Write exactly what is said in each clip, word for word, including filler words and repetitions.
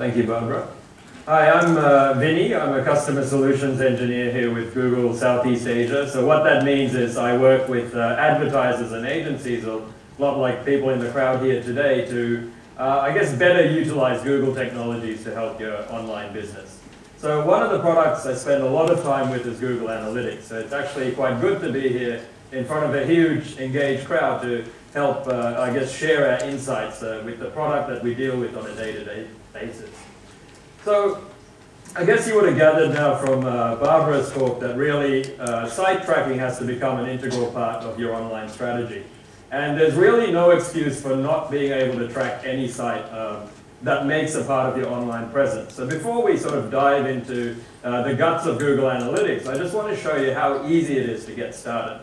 Thank you, Barbara. Hi, I'm uh, Vinny. I'm a customer solutions engineer here with Google Southeast Asia. So what that means is I work with uh, advertisers and agencies, a lot like people in the crowd here today, to, uh, I guess, better utilize Google technologies to help your online business. So one of the products I spend a lot of time with is Google Analytics. So it's actually quite good to be here in front of a huge, engaged crowd to help, uh, I guess, share our insights uh, with the product that we deal with on a day-to-day basis. So I guess you would have gathered now from uh, Barbara's talk that really uh, site tracking has to become an integral part of your online strategy. And there's really no excuse for not being able to track any site um, that makes a part of your online presence. So before we sort of dive into uh, the guts of Google Analytics, I just want to show you how easy it is to get started.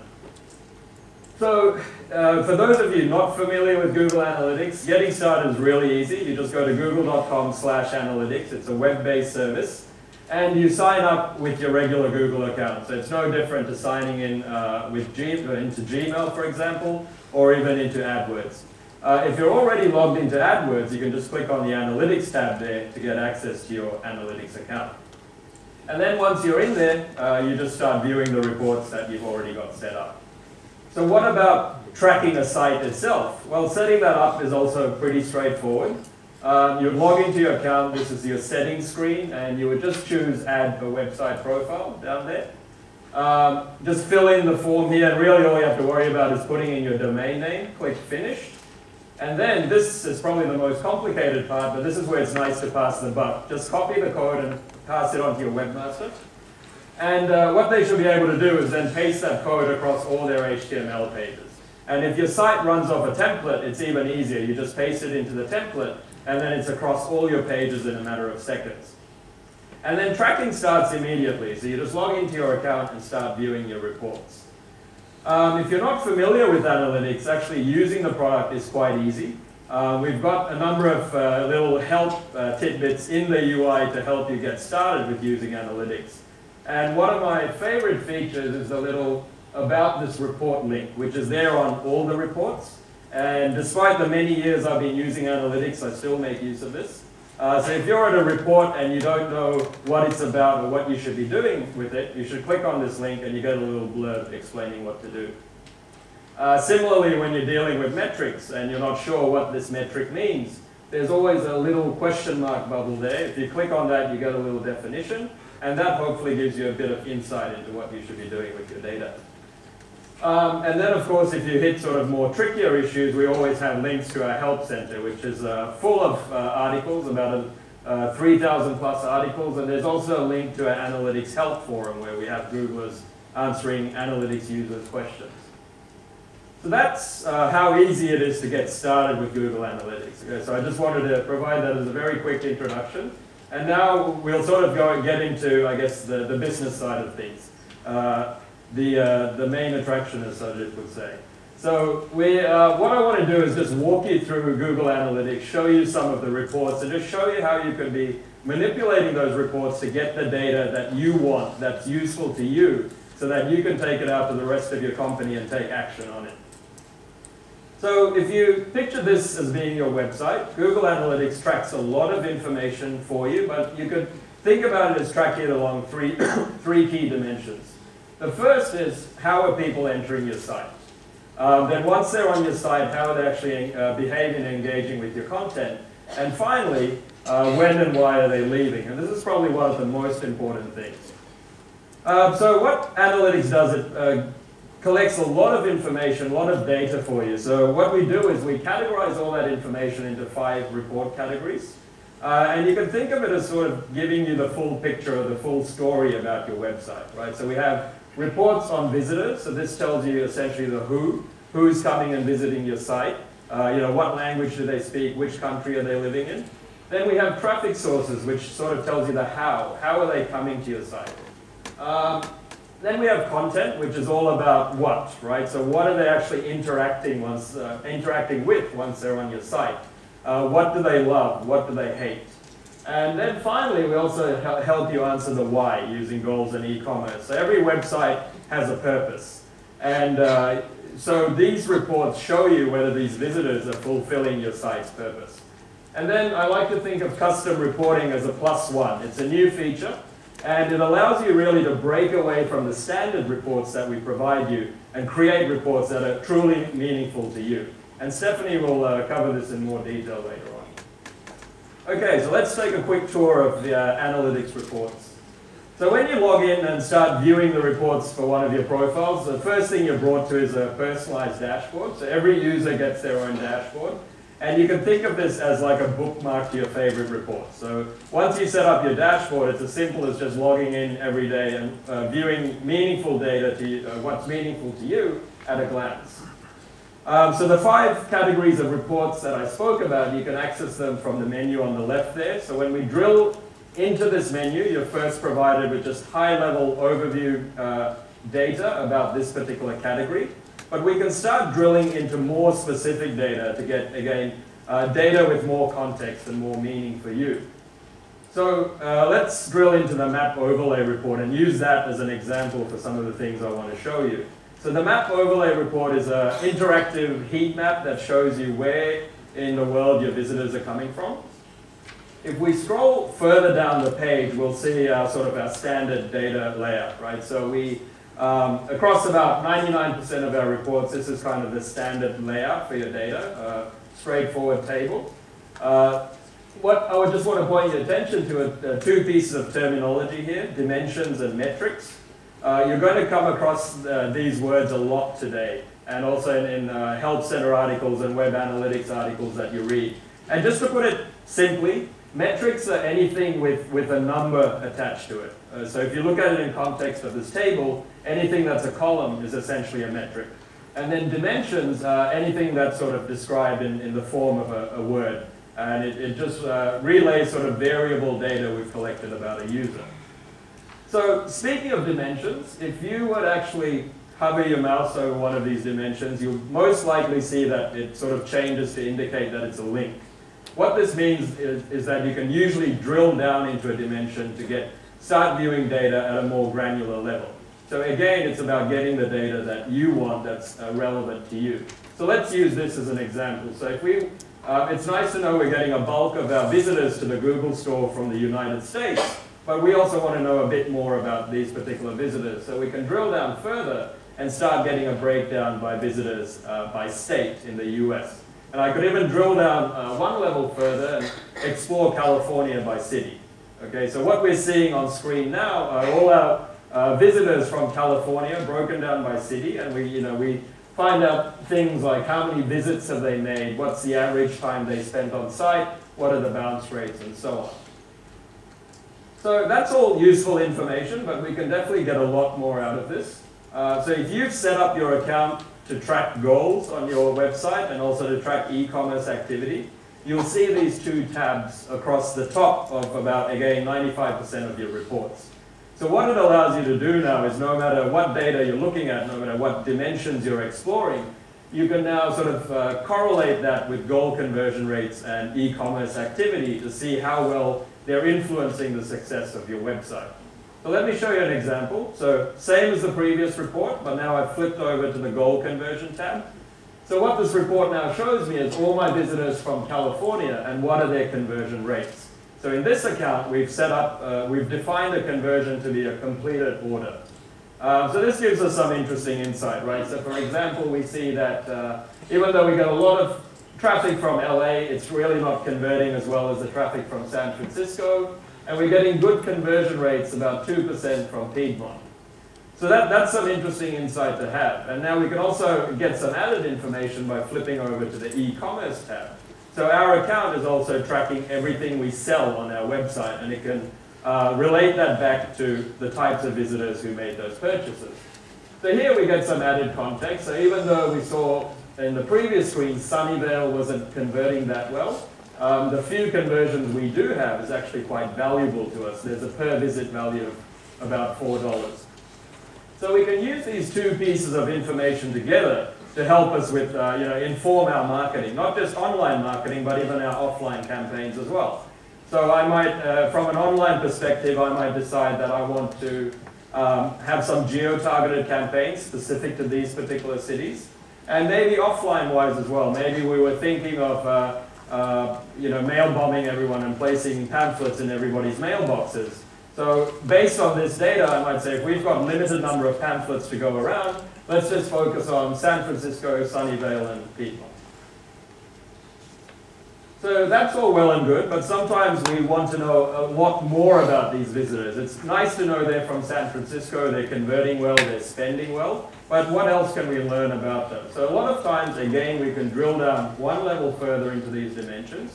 So uh, for those of you not familiar with Google Analytics, getting started is really easy. You just go to google dot com slash analytics. It's a web-based service. And you sign up with your regular Google account. So it's no different to signing in uh, with G into Gmail, for example, or even into AdWords. Uh, if you're already logged into AdWords, you can just click on the Analytics tab there to get access to your Analytics account. And then once you're in there, uh, you just start viewing the reports that you've already got set up. So what about tracking a site itself? Well, setting that up is also pretty straightforward. Um, you log into your account, this is your settings screen, and you would just choose Add a Website Profile down there. Um, just fill in the form here, and really all you have to worry about is putting in your domain name, click Finish. And then this is probably the most complicated part, but this is where it's nice to pass the buck. Just copy the code and pass it on to your webmaster. And uh, what they should be able to do is then paste that code across all their H T M L pages. And if your site runs off a template, it's even easier. You just paste it into the template, and then it's across all your pages in a matter of seconds. And then tracking starts immediately. So you just log into your account and start viewing your reports. Um, if you're not familiar with analytics, actually using the product is quite easy. Uh, we've got a number of uh, little help uh, tidbits in the U I to help you get started with using analytics. And one of my favorite features is a little about this report link, which is there on all the reports. And despite the many years I've been using analytics, I still make use of this. Uh, so if you're at a report and you don't know what it's about or what you should be doing with it, you should click on this link and you get a little blurb explaining what to do. Uh, similarly, when you're dealing with metrics and you're not sure what this metric means, there's always a little question mark bubble there. If you click on that, you get a little definition. And that hopefully gives you a bit of insight into what you should be doing with your data. Um, and then, of course, if you hit sort of more trickier issues, we always have links to our Help Center, which is uh, full of uh, articles, about uh, three thousand plus articles. And there's also a link to our Analytics Help Forum, where we have Googlers answering analytics users' questions. So that's uh, how easy it is to get started with Google Analytics. Okay, so I just wanted to provide that as a very quick introduction. And now we'll sort of go and get into, I guess, the, the business side of things. Uh, the, uh, the main attraction, as Sajid would say. So we, uh, what I want to do is just walk you through Google Analytics, show you some of the reports, and just show you how you can be manipulating those reports to get the data that you want, that's useful to you, so that you can take it out to the rest of your company and take action on it. So if you picture this as being your website, Google Analytics tracks a lot of information for you, but you could think about it as tracking it along three, three key dimensions. The first is, how are people entering your site? Um, then once they're on your site, how are they actually uh, behaving and engaging with your content? And finally, uh, when and why are they leaving? And this is probably one of the most important things. Uh, so what analytics does, it uh, collects a lot of information, a lot of data for you. So what we do is we categorize all that information into five report categories. Uh, and you can think of it as sort of giving you the full picture or the full story about your website, right? So we have reports on visitors. So this tells you essentially the who, who's coming and visiting your site. Uh, you know, what language do they speak? Which country are they living in? Then we have traffic sources, which sort of tells you the how. How are they coming to your site? Um, Then we have content, which is all about what, right? So what are they actually interacting once, uh, interacting with once they're on your site? Uh, what do they love? What do they hate? And then finally, we also help you answer the why using goals and e-commerce. So every website has a purpose. And uh, so these reports show you whether these visitors are fulfilling your site's purpose. And then I like to think of custom reporting as a plus one. It's a new feature, and it allows you really to break away from the standard reports that we provide you and create reports that are truly meaningful to you. And Stephanie will uh, cover this in more detail later on. Okay, so let's take a quick tour of the uh, analytics reports. So when you log in and start viewing the reports for one of your profiles, the first thing you're brought to is a personalized dashboard. So every user gets their own dashboard. And you can think of this as like a bookmark to your favorite report. So once you set up your dashboard, it's as simple as just logging in every day and uh, viewing meaningful data to you, uh, what's meaningful to you at a glance. Um, so the five categories of reports that I spoke about, you can access them from the menu on the left there. So when we drill into this menu, you're first provided with just high-level overview uh, data about this particular category. But we can start drilling into more specific data to get, again, uh, data with more context and more meaning for you. So uh, let's drill into the map overlay report and use that as an example for some of the things I want to show you. So the map overlay report is an interactive heat map that shows you where in the world your visitors are coming from. If we scroll further down the page, we'll see our, sort of our standard data layout, right? So we Um, across about ninety-nine percent of our reports, this is kind of the standard layout for your data, uh, straightforward table. Uh, what I would just want to point your attention to are two pieces of terminology here, dimensions and metrics. Uh, you're going to come across uh, these words a lot today, and also in, in uh, help center articles and web analytics articles that you read. And just to put it simply, metrics are anything with, with a number attached to it. Uh, so if you look at it in context of this table, anything that's a column is essentially a metric. And then dimensions are anything that's sort of described in, in the form of a, a word. And it, it just uh, relays sort of variable data we've collected about a user. So speaking of dimensions, if you would actually hover your mouse over one of these dimensions, you'll most likely see that it sort of changes to indicate that it's a link. What this means is, is that you can usually drill down into a dimension to get start viewing data at a more granular level. So again, it's about getting the data that you want that's uh, relevant to you. So let's use this as an example. So if we, uh, it's nice to know we're getting a bulk of our visitors to the Google store from the United States, but we also want to know a bit more about these particular visitors. So we can drill down further and start getting a breakdown by visitors uh, by state in the U S. And I could even drill down uh, one level further and explore California by city. Okay, so what we're seeing on screen now are all our uh, visitors from California broken down by city, and we, you know, we find out things like how many visits have they made, what's the average time they spent on site, what are the bounce rates, and so on. So that's all useful information, but we can definitely get a lot more out of this. Uh, so if you've set up your account to track goals on your website and also to track e-commerce activity, you'll see these two tabs across the top of about, again, ninety-five percent of your reports. So what it allows you to do now is no matter what data you're looking at, no matter what dimensions you're exploring, you can now sort of uh, correlate that with goal conversion rates and e-commerce activity to see how well they're influencing the success of your website. So let me show you an example. So same as the previous report, but now I've flipped over to the goal conversion tab. So what this report now shows me is all my visitors from California and what are their conversion rates. So in this account, we've set up, uh, we've defined a conversion to be a completed order. Uh, so this gives us some interesting insight, right? So for example, we see that uh, even though we get a lot of traffic from L A, it's really not converting as well as the traffic from San Francisco. And we're getting good conversion rates, about two percent from Piedmont. So that, that's some interesting insight to have. And now we can also get some added information by flipping over to the e-commerce tab. So our account is also tracking everything we sell on our website, and it can uh, relate that back to the types of visitors who made those purchases. So here we get some added context. So even though we saw in the previous screen, Sunnyvale wasn't converting that well, Um, the few conversions we do have is actually quite valuable to us. There's a per visit value of about four dollars. So we can use these two pieces of information together to help us with, uh, you know, inform our marketing, not just online marketing, but even our offline campaigns as well. So I might, uh, from an online perspective, I might decide that I want to um, have some geo-targeted campaigns specific to these particular cities. And maybe offline-wise as well. Maybe we were thinking of uh, uh, you know, mail bombing everyone and placing pamphlets in everybody's mailboxes. So based on this data, I might say, if we've got a limited number of pamphlets to go around, let's just focus on San Francisco, Sunnyvale, and Piedmont. So that's all well and good, but sometimes we want to know a lot more about these visitors. It's nice to know they're from San Francisco, they're converting well, they're spending well, but what else can we learn about them? So a lot of times, again, we can drill down one level further into these dimensions,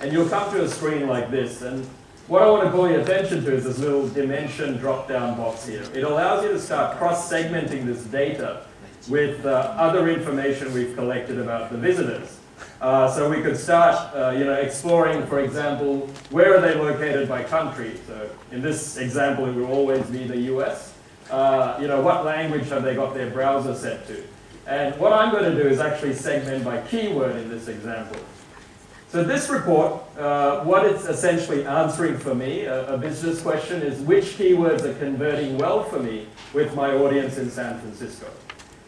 and you'll come to a screen like this. And what I want to call your attention to is this little dimension drop-down box here. It allows you to start cross-segmenting this data with uh, other information we've collected about the visitors. Uh, so we could start uh, you know, exploring, for example, where are they located by country? So in this example, it will always be the U S. Uh, you know, what language have they got their browser set to? And what I'm going to do is actually segment by keyword in this example. So this report, uh, what it's essentially answering for me, a, a business question, is which keywords are converting well for me with my audience in San Francisco.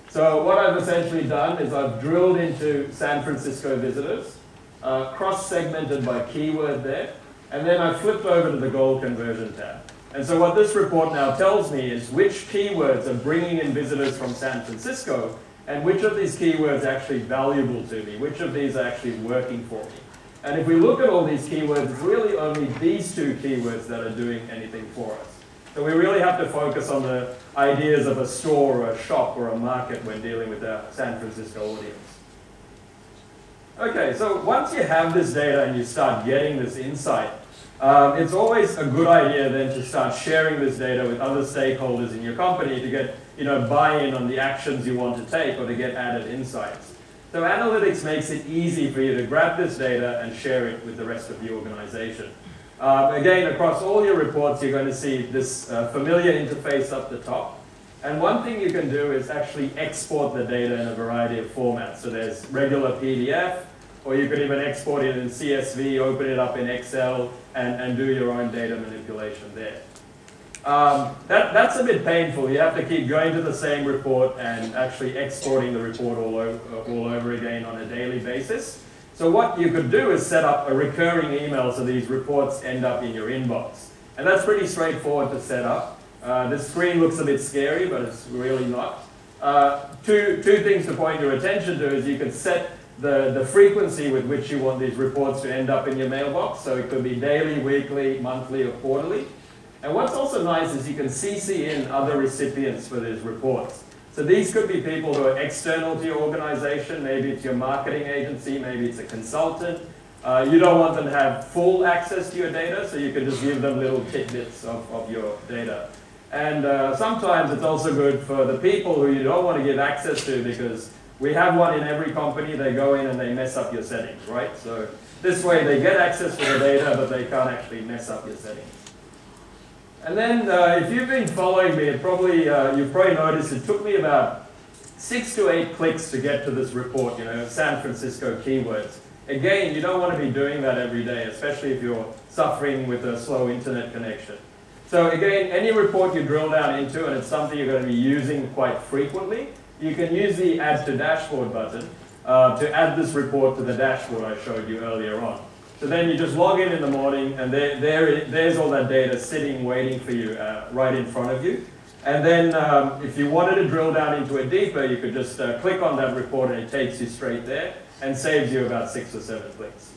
So what I've essentially done is I've drilled into San Francisco visitors, uh, cross-segmented by keyword there, and then I've flipped over to the goal conversion tab. And so what this report now tells me is which keywords are bringing in visitors from San Francisco, and which of these keywords are actually valuable to me, which of these are actually working for me. And if we look at all these keywords, it's really only these two keywords that are doing anything for us. So we really have to focus on the ideas of a store or a shop or a market when dealing with our San Francisco audience. Okay, so once you have this data and you start getting this insight, um, it's always a good idea then to start sharing this data with other stakeholders in your company to get you know, buy-in on the actions you want to take or to get added insights. So analytics makes it easy for you to grab this data and share it with the rest of the organization. Um, again, across all your reports, you're going to see this uh, familiar interface up the top. And one thing you can do is actually export the data in a variety of formats. So there's regular P D F, or you could even export it in C S V, open it up in Excel, and, and do your own data manipulation there. Um, that, that's a bit painful. You have to keep going to the same report and actually exporting the report all over, all over again on a daily basis. So what you could do is set up a recurring email so these reports end up in your inbox. And that's pretty straightforward to set up. Uh, the screen looks a bit scary, but it's really not. Uh, two, two things to point your attention to is you can set the, the frequency with which you want these reports to end up in your mailbox. So it could be daily, weekly, monthly, or quarterly. And what's also nice is you can C C in other recipients for these reports. So these could be people who are external to your organization. Maybe it's your marketing agency. Maybe it's a consultant. Uh, you don't want them to have full access to your data, so you can just give them little tidbits of, of your data. And uh, sometimes it's also good for the people who you don't want to give access to, because we have one in every company. They go in and they mess up your settings, right? So this way they get access to the data, but they can't actually mess up your settings. And then uh, if you've been following me, it probably, uh, you've probably noticed it took me about six to eight clicks to get to this report, you know, San Francisco keywords. Again, you don't want to be doing that every day, especially if you're suffering with a slow internet connection. So again, any report you drill down into, and it's something you're going to be using quite frequently, you can use the Add to Dashboard button uh, to add this report to the dashboard I showed you earlier on. So then you just log in in the morning, and there, there, there's all that data sitting, waiting for you uh, right in front of you. And then um, if you wanted to drill down into it deeper, you could just uh, click on that report, and it takes you straight there and saves you about six or seven clicks.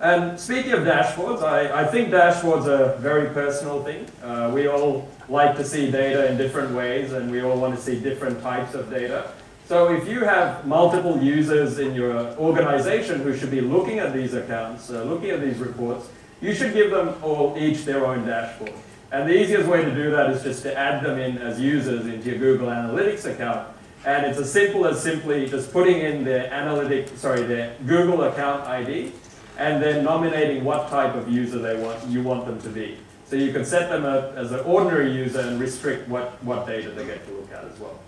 And speaking of dashboards, I, I think dashboards are a very personal thing. Uh, we all like to see data in different ways, and we all want to see different types of data. So if you have multiple users in your organization who should be looking at these accounts, uh, looking at these reports, you should give them all each their own dashboard. And the easiest way to do that is just to add them in as users into your Google Analytics account. And it's as simple as simply just putting in their analytic, sorry, their Google account I D, and then nominating what type of user they want, you want them to be. So you can set them up as an ordinary user and restrict what, what data they get to look at as well.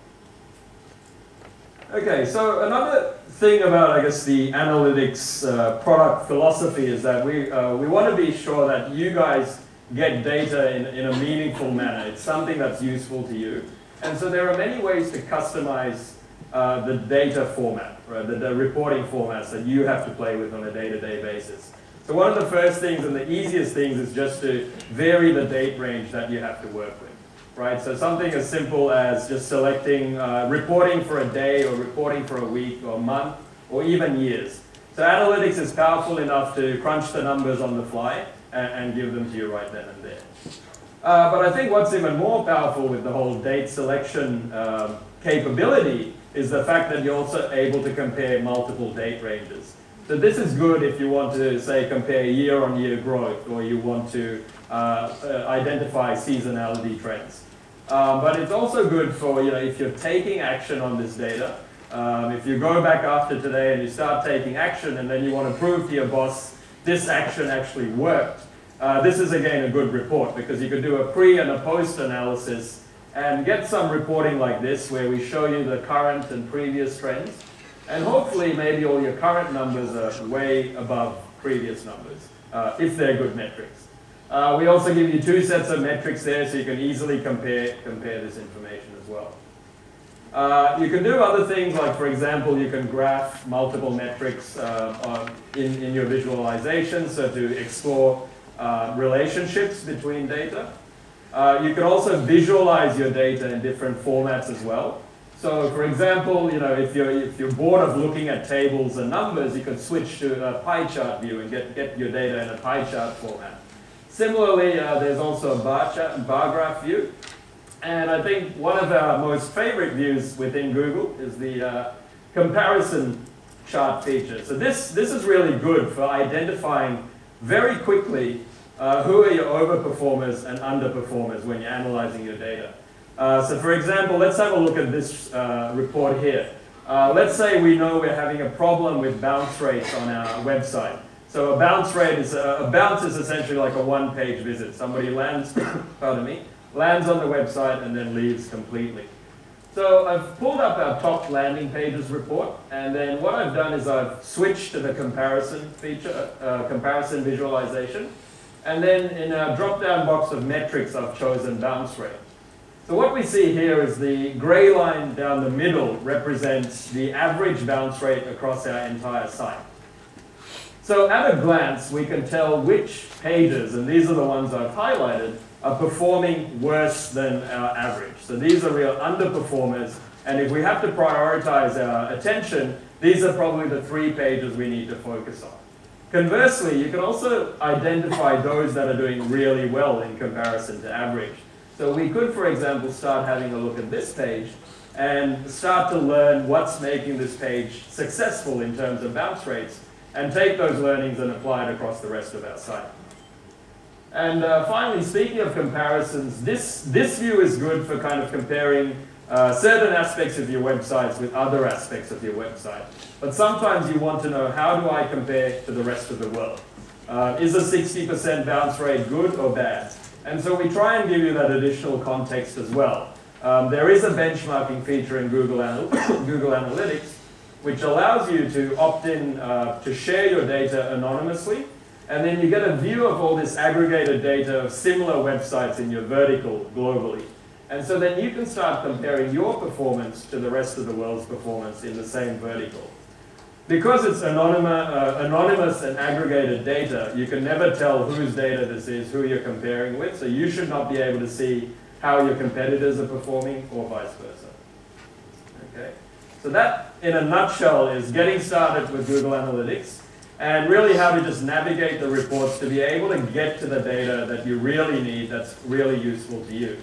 Okay, so another thing about, I guess, the analytics uh, product philosophy is that we, uh, we want to be sure that you guys get data in, in a meaningful manner. It's something that's useful to you. And so there are many ways to customize uh, the data format, right? the, the reporting formats that you have to play with on a day-to-day basis. So one of the first things and the easiest things is just to vary the date range that you have to work with, right? So something as simple as just selecting uh, reporting for a day or reporting for a week or a month or even years. So analytics is powerful enough to crunch the numbers on the fly and, and give them to you right then and there. Uh, but I think what's even more powerful with the whole date selection uh, capability is the fact that you're also able to compare multiple date ranges. So this is good if you want to, say, compare year-on-year growth, or you want to uh, identify seasonality trends. Um, but it's also good for, you know, if you're taking action on this data. Um, if you go back after today and you start taking action, and then you want to prove to your boss this action actually worked, uh, this is, again, a good report, because you could do a pre- and a post-analysis and get some reporting like this, where we show you the current and previous trends. And hopefully, maybe all your current numbers are way above previous numbers, uh, if they're good metrics. Uh, we also give you two sets of metrics there, so you can easily compare, compare this information as well. Uh, you can do other things, like, for example, you can graph multiple metrics uh, on, in, in your visualization, so to explore uh, relationships between data. Uh, you can also visualize your data in different formats as well. So, for example, you know, if you're, if you're bored of looking at tables and numbers, you can switch to a pie chart view and get, get your data in a pie chart format. Similarly, uh, there's also a bar chart and bar graph view. And I think one of our most favorite views within Google is the uh, comparison chart feature. So this, this is really good for identifying very quickly uh, who are your overperformers and underperformers when you're analyzing your data. Uh, so for example, let's have a look at this uh, report here. Uh, let's say we know we're having a problem with bounce rates on our website. So a bounce rate is, a, a bounce is essentially like a one-page visit. Somebody lands, pardon me, lands on the website and then leaves completely. So I've pulled up our top landing pages report, and then what I've done is I've switched to the comparison feature, uh, comparison visualization, and then in our drop-down box of metrics, I've chosen bounce rate. So what we see here is the gray line down the middle represents the average bounce rate across our entire site. So at a glance, we can tell which pages, and these are the ones I've highlighted, are performing worse than our average. So these are real underperformers, and if we have to prioritize our attention, these are probably the three pages we need to focus on. Conversely, you can also identify those that are doing really well in comparison to average. So we could, for example, start having a look at this page and start to learn what's making this page successful in terms of bounce rates, and take those learnings and apply it across the rest of our site. And uh, finally, speaking of comparisons, this, this view is good for kind of comparing uh, certain aspects of your websites with other aspects of your website. But sometimes you want to know, how do I compare to the rest of the world? Uh, is a sixty percent bounce rate good or bad? And so we try and give you that additional context as well. Um, there is a benchmarking feature in Google, Anal Google Analytics, which allows you to opt in uh, to share your data anonymously, and then you get a view of all this aggregated data of similar websites in your vertical globally. And so then you can start comparing your performance to the rest of the world's performance in the same vertical. Because it's anonymous and aggregated data, you can never tell whose data this is, who you're comparing with, so you should not be able to see how your competitors are performing or vice versa. Okay. So that, in a nutshell, is getting started with Google Analytics, and really how to just navigate the reports to be able to get to the data that you really need, that's really useful to you.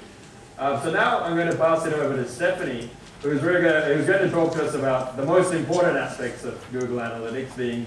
Uh, so now I'm going to pass it over to Stephanie, who's really going to, who's going to talk to us about the most important aspects of Google Analytics being